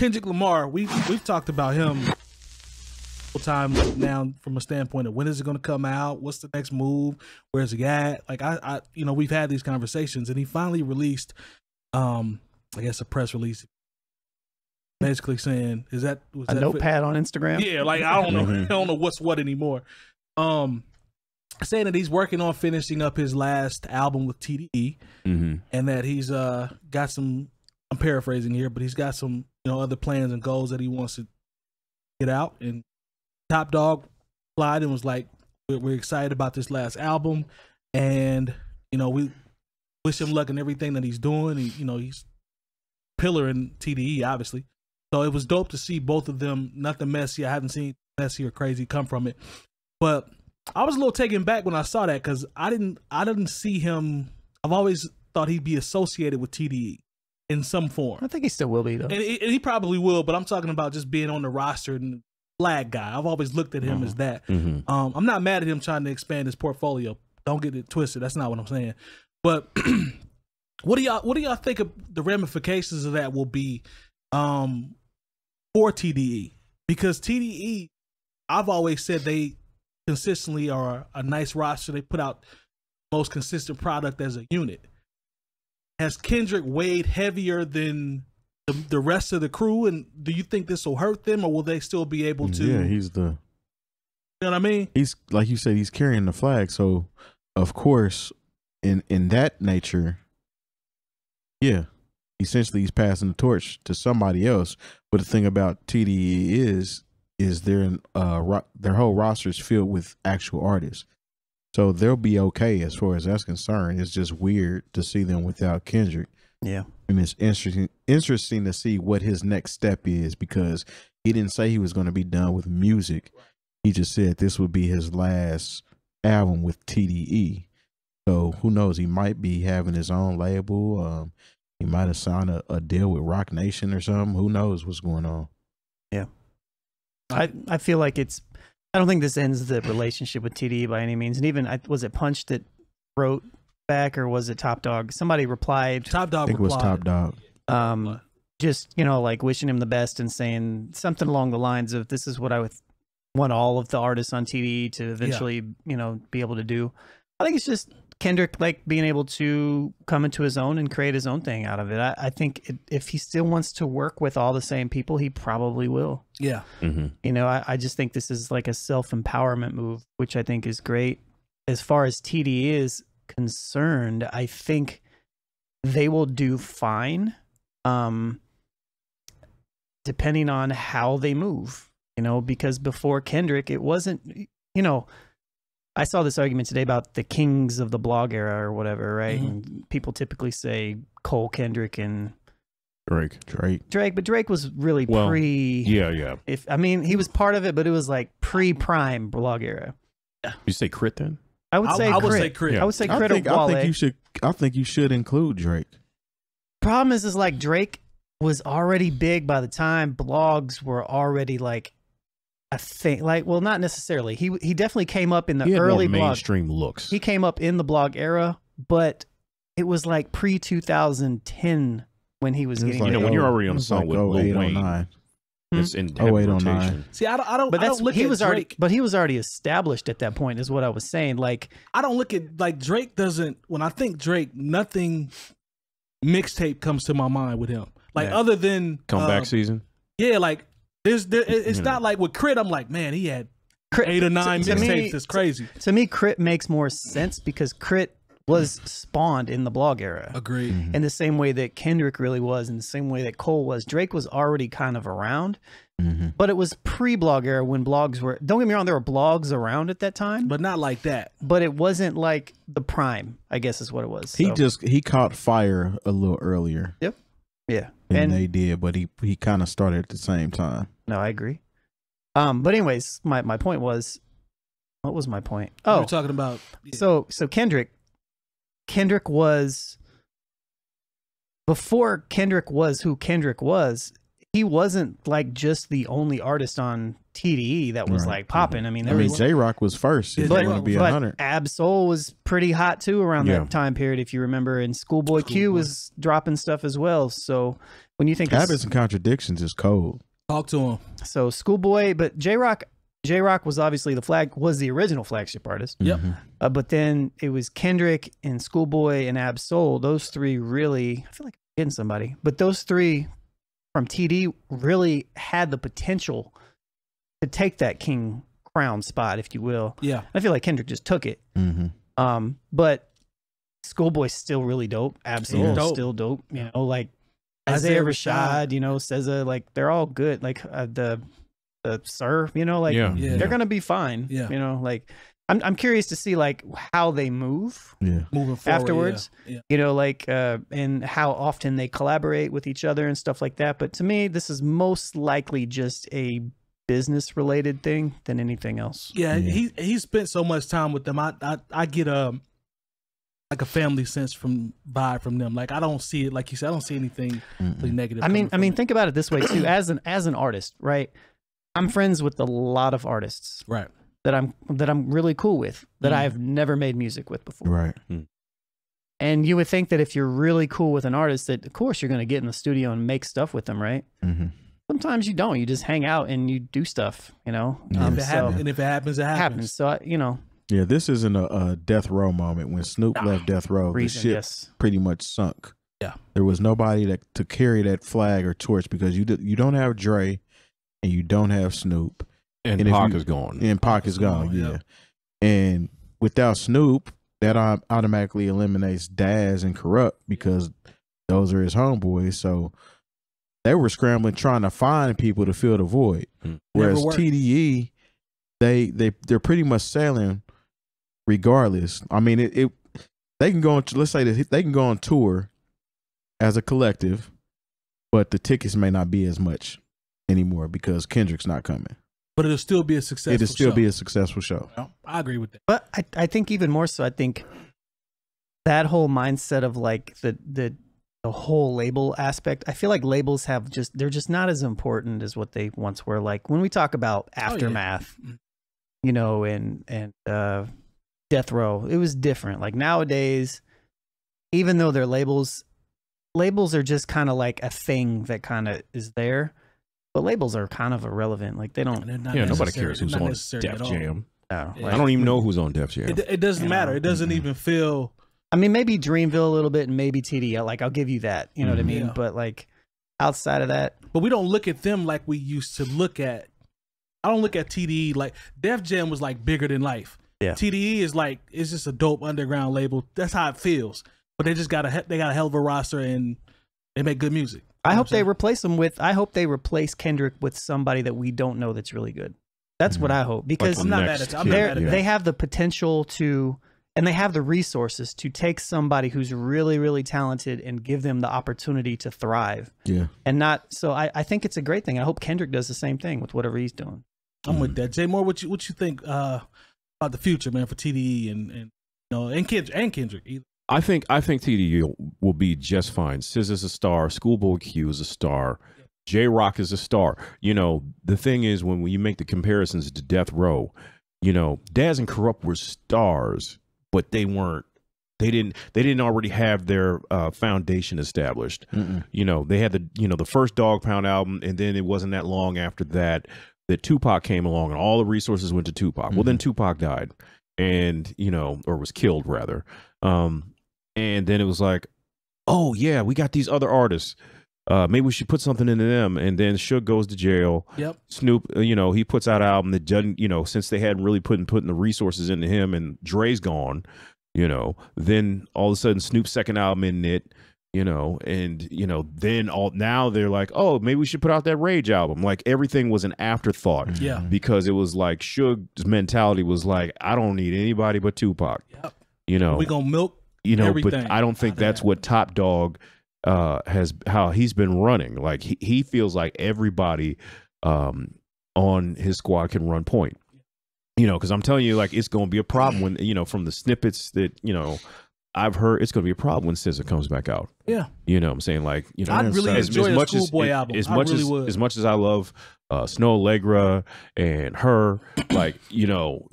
Kendrick Lamar, we've talked about him time now from a standpoint of when is it going to come out, what's the next move, where's he at? Like I you know, we've had these conversations, and he finally released I guess a press release basically saying, is that was a that notepad fit? On Instagram? Yeah, like I don't know. I don't know what's what anymore. Saying that he's working on finishing up his last album with TDE, and that he's got some, I'm paraphrasing here, but he's got some, you know, other plans and goals that he wants to get out. And Top Dog replied and was like, we're excited about this last album, and you know, we wish him luck in everything that he's doing. He, you know, he's a pillar in TDE, obviously. So it was dope to see both of them. Nothing messy. I haven't seen messy or crazy come from it, but I was a little taken back when I saw that, because I didn't see him. I've always thought he'd be associated with TDE in some form. I think he still will be though, and he probably will. But I'm talking about just being on the roster and flag guy. I've always looked at him as that. I'm not mad at him trying to expand his portfolio. Don't get it twisted. That's not what I'm saying. But what do y'all think of the ramifications of that will be for TDE? Because TDE, I've always said they consistently are a nice roster. They put out the most consistent product as a unit. Has Kendrick weighed heavier than the rest of the crew, and do you think this will hurt them, or will they still be able to? Yeah, he's the, you know what I mean? He's, like you said, he's carrying the flag. So of course, in that nature, yeah, essentially he's passing the torch to somebody else. But the thing about TDE is their whole roster is filled with actual artists. So they'll be okay as far as that's concerned. It's just weird to see them without Kendrick. Yeah. And it's interesting to see what his next step is, because he didn't say he was going to be done with music. He just said this would be his last album with TDE. So who knows? He might be having his own label. He might have signed a deal with Rock Nation or something. Who knows what's going on? Yeah. I feel like it's, I don't think this ends the relationship with TDE by any means. And even, was it Punch that wrote back, or was it Top Dog? Somebody replied. Top Dog, I think, replied. It was Top Dog. Just, you know, like wishing him the best and saying something along the lines of, this is what I would want all of the artists on TDE to eventually, you know, be able to do. I think it's just Kendrick, like, being able to come into his own and create his own thing out of it. I think if he still wants to work with all the same people, he probably will. Yeah. You know, I just think this is like a self-empowerment move, which I think is great. As far as TDE is concerned, I think they will do fine, depending on how they move, you know, because before Kendrick, it wasn't, you know, I saw this argument today about the kings of the blog era or whatever, right? And people typically say Cole, Kendrick, and Drake, but Drake was really pre. Yeah. I mean, he was part of it, but it was like pre-prime blog era. You say Crit then? I would say Crit. Yeah. I would say Crit. I think you should. I think you should include Drake. Problem is like Drake was already big by the time blogs were already like. I think, like, well, not necessarily. He definitely came up in the early mainstream blog looks. He came up in the blog era, but it was like pre-2010 when he was getting. Like, you know, when you're already on a song like, with Lil Wayne, it's in 0809. See, I don't. But that's, I don't look he at was Drake. Already, but he was already established at that point, is what I was saying. Like, I don't look at, like, Drake doesn't. When I think Drake, nothing mixtape comes to my mind with him. Like, other than comeback season. Yeah, like. It's not like with Crit, I'm like, man, he had 8 or 9 mixtapes. It's crazy. To me, Crit makes more sense because Crit was spawned in the blog era. Agreed. In the same way that Kendrick really was, in the same way that Cole was. Drake was already kind of around, but it was pre-blog era when blogs were, don't get me wrong, there were blogs around at that time. But not like that. But it wasn't like the prime, I guess is what it was. He he caught fire a little earlier. Yep. Yeah. And they did, but he kind of started at the same time. No, I agree. But anyways, my point was, what was my point? Oh, we were talking about so Kendrick was, before Kendrick was who Kendrick was, he wasn't like just the only artist on TDE that was like popping. I mean, J-Rock was first. But Ab Soul was pretty hot too around that time period, if you remember. And Schoolboy Q was dropping stuff as well. So when you think habits and contradictions is cold. Talk to him. So Schoolboy, but J-Rock was obviously the original flagship artist. Yep. But then it was Kendrick and Schoolboy and Ab Soul. Those three really, I feel like I'm getting somebody, but those three from TD really had the potential to take that king crown spot, if you will. Yeah. I feel like Kendrick just took it. But Schoolboy's still really dope. Absolutely dope. Still dope. You know, like Isaiah Rashad, you know, SZA, like they're all good. Like the Sir, you know, like they're gonna be fine. Yeah. You know, like I'm curious to see like how they move moving forward, afterwards. Yeah. Yeah. You know, like and how often they collaborate with each other and stuff like that. But to me, this is most likely just a business related thing than anything else. Yeah, yeah. He spent so much time with them. I get like a family sense from from them. Like I don't see it, like you said, I don't see anything really negative. I mean, think about it this way too. As an artist, right? I'm friends with a lot of artists, right? That I'm really cool with, that I've never made music with before, right? And you would think that if you're really cool with an artist, that of course you're going to get in the studio and make stuff with them, right? Sometimes you don't. You just hang out and you do stuff, you know. And if it happens, it happens. So you know. Yeah, this isn't a Death Row moment. When Snoop left Death Row, the ship pretty much sunk. Yeah, there was nobody to carry that flag or torch, because you don't have Dre, and you don't have Snoop, and Pac is gone. And Pac is gone. Yeah, and without Snoop, that automatically eliminates Daz and Corrupt, because those are his homeboys. So they were scrambling trying to find people to fill the void. Whereas TDE, they're pretty much sailing. Regardless, I mean, they can go on, let's say that they can go on tour as a collective, but the tickets may not be as much anymore because Kendrick's not coming. But it'll still be a successful show. It'll still be a successful show. Well, I agree with that. But I think even more so, I think that whole mindset of like the whole label aspect, I feel like labels have just, they're just not as important as what they once were. Like when we talk about Aftermath, you know, and Death Row, it was different. Like nowadays, even though they're labels are just kind of like a thing that kind of is there, but labels are kind of irrelevant. Like they don't, nobody cares who's on Def Jam. No, like, I don't even know who's on Def Jam. It doesn't matter. It doesn't even feel, I mean, maybe Dreamville a little bit and maybe TDL, like I'll give you that, you know what I mean? Yeah. But like outside of that, but we don't look at them like we used to look at. I don't look at TDE like Def Jam was like bigger than life. Yeah. TDE is like, it's just a dope underground label. That's how it feels. But they just got a hell of a roster and they make good music. I hope they replace them with, I hope they replace Kendrick with somebody that we don't know that's really good. That's what I hope, because like they have the potential to, and they have the resources to take somebody who's really, really talented and give them the opportunity to thrive. Yeah. And not, so I think it's a great thing. I hope Kendrick does the same thing with whatever he's doing. I'm with that. Jay Moore, what you think about the future, man, for TDE and you know, and Kendrick either? I think TDE will be just fine. SZA's a star. Schoolboy Q is a star. J-Rock is a star. You know, the thing is, when you make the comparisons to Death Row, you know, Daz and Corrupt were stars, but they weren't. They didn't already have their foundation established. You know, they had the first Dog Pound album, and then it wasn't that long after that that Tupac came along, and all the resources went to Tupac. Well, then Tupac died, and you know, or was killed rather. And then it was like, oh yeah, we got these other artists. Maybe we should put something into them. And then Suge goes to jail. Yep. Snoop, you know, he puts out an album that doesn't, you know, since they hadn't really putting the resources into him, and Dre's gone, you know, then all of a sudden Snoop's second album in it, you know, and you know, then now they're like, oh, maybe we should put out that Rage album. Like everything was an afterthought. Yeah. Because it was like Suge's mentality was like, I don't need anybody but Tupac. Yep. You know, we gonna milk. You know, everything. But I don't think that's what Top Dog how he's been running. Like he feels like everybody on his squad can run point. You know, because I'm telling you, like it's gonna be a problem when, you know, from the snippets that, you know, I've heard, it's gonna be a problem when SZA comes back out. Yeah. You know what I'm saying? Like, you know, I'd really enjoy a Schoolboy album. As much as I love Snow Allegra and her, like, you know,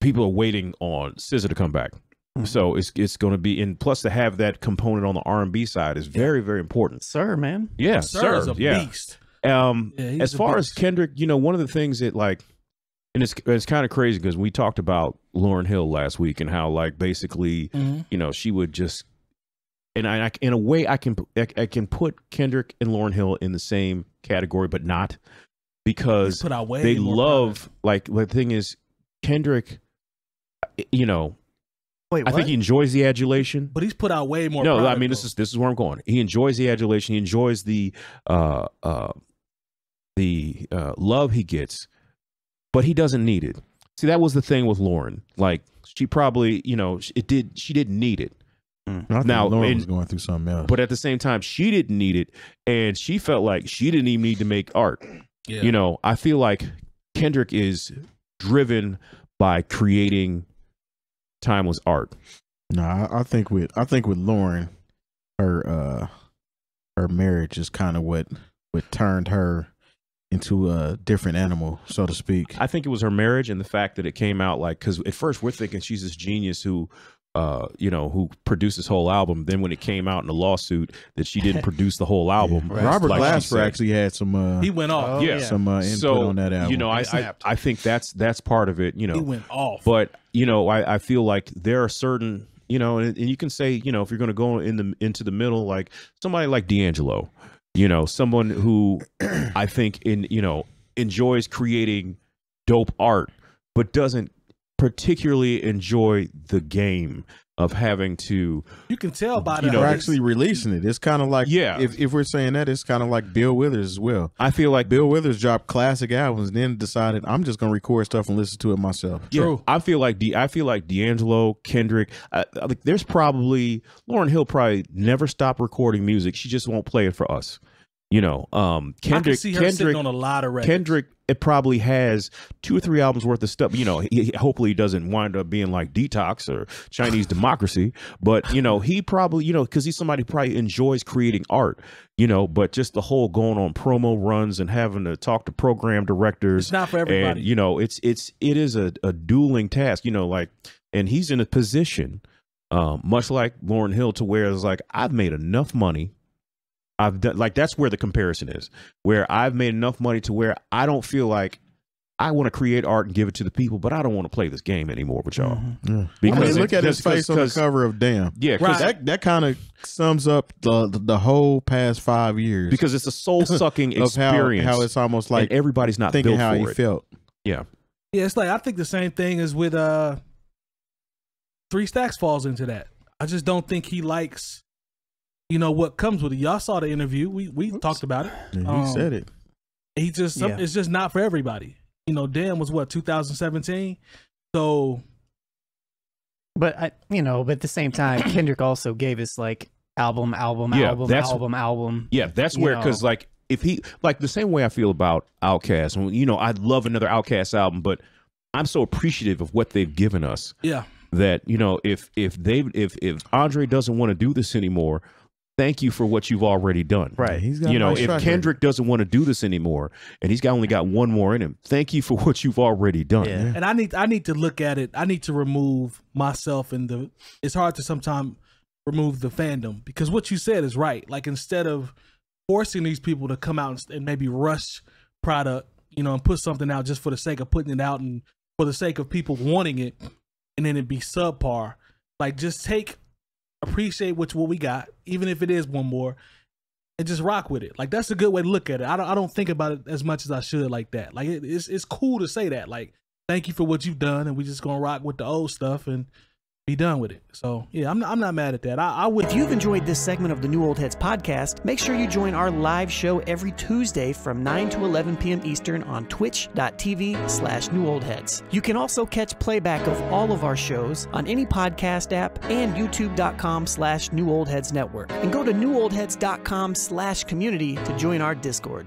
people are waiting on SZA to come back. Mm-hmm. So it's going to be, and plus to have that component on the R&B side is very, very important. Sir, man. Yeah, Sir is a beast. Yeah, as far as Kendrick, you know, one of the things that like, and it's kind of crazy because we talked about Lauryn Hill last week and how like basically, you know, she would just, and I in a way I can put Kendrick and Lauryn Hill in the same category, but not, because they love like the thing is Kendrick, you know. Wait, I think he enjoys the adulation, but he's put out way more. No, I mean, this is where I'm going. He enjoys the adulation. He enjoys the love he gets, but he doesn't need it. See, that was the thing with Lauryn. Like she probably, you know, she didn't need it. Now Lauryn was going through something else, but at the same time, she didn't need it, and she felt like she didn't even need to make art. Yeah. You know, I feel like Kendrick is driven by creating timeless art. No, I think with Lauryn, her marriage is kind of what turned her into a different animal, so to speak. I think it was her marriage and the fact that it came out like, because at first we're thinking she's this genius who, you know, who produced this whole album. Then when it came out in the lawsuit that she didn't produce the whole album, yeah, Robert Glasper actually had some. He went off. Oh, yeah, some input on that album. You know, I think that's part of it. You know, he went off. But you know, I feel like there are certain, you know, and you can say, you know, if you're going to go into the middle, like somebody like D'Angelo, you know, someone who I think you know enjoys creating dope art, but doesn't particularly enjoy the game of having to, you can tell by the, you know, actually releasing it. It's kind of like, yeah, if we're saying that, it's kind of like Bill Withers as well. I feel like Bill Withers dropped classic albums and then decided I'm just gonna record stuff and listen to it myself. Yeah, true. I feel like D'Angelo, Kendrick, there's probably Lauryn Hill probably never stopped recording music, she just won't play it for us. You know, Kendrick on a lot of records. Kendrick, it probably has 2 or 3 albums worth of stuff. You know, he hopefully doesn't wind up being like Detox or Chinese Democracy, but you know, he probably, you know, because he's somebody who probably enjoys creating art. You know, but just the whole going on promo runs and having to talk to program directors, it's not for everybody. And, you know, it is a dueling task. You know, like, and he's in a position, much like Lauryn Hill, to where it's like, I've made enough money. I've done, like, that's where the comparison is, where I've made enough money to where I don't feel like I want to create art and give it to the people, but I don't want to play this game anymore with y'all. Yeah. Because I mean, look at his face on the cover of Damn. Yeah, right. That kind of sums up the whole past 5 years. Because it's a soul sucking experience. How it's almost like everybody's not thinking built how for he it. Felt. Yeah. Yeah, it's like I think the same thing is with Three Stacks falls into that. I just don't think he likes, you know, what comes with it. Y'all saw the interview. We talked about it. Yeah, he said it. He just, it's just not for everybody. You know, Damn was what, 2017. So, but at the same time, Kendrick also gave us like album. Yeah, that's where, because like if he, like the same way I feel about Outkast. You know, I'd love another Outkast album, but I'm so appreciative of what they've given us. Yeah, that you know, if Andre doesn't want to do this anymore, thank you for what you've already done. Right. He's got, you know, if Kendrick doesn't want to do this anymore and he's got only got one more in him, thank you for what you've already done. Yeah. And I need to look at it. I need to remove myself and it's hard to sometimes remove the fandom, because what you said is right. Like, instead of forcing these people to come out and maybe rush product, you know, and put something out just for the sake of putting it out and for the sake of people wanting it, and then it'd be subpar. Like, just appreciate what we got, even if it is one more, and just rock with it. Like, that's a good way to look at it. I don't think about it as much as I should like that. Like, it's cool to say that, like, thank you for what you've done, and we just gonna rock with the old stuff and be done with it. So yeah, I'm not mad at that. I would. If you've enjoyed this segment of the New Old Heads podcast, make sure you join our live show every Tuesday from 9 to 11 p.m. Eastern on twitch.tv/newoldheads. You can also catch playback of all of our shows on any podcast app and youtube.com/newoldheadsnetwork. And go to newoldheads.com/community to join our Discord.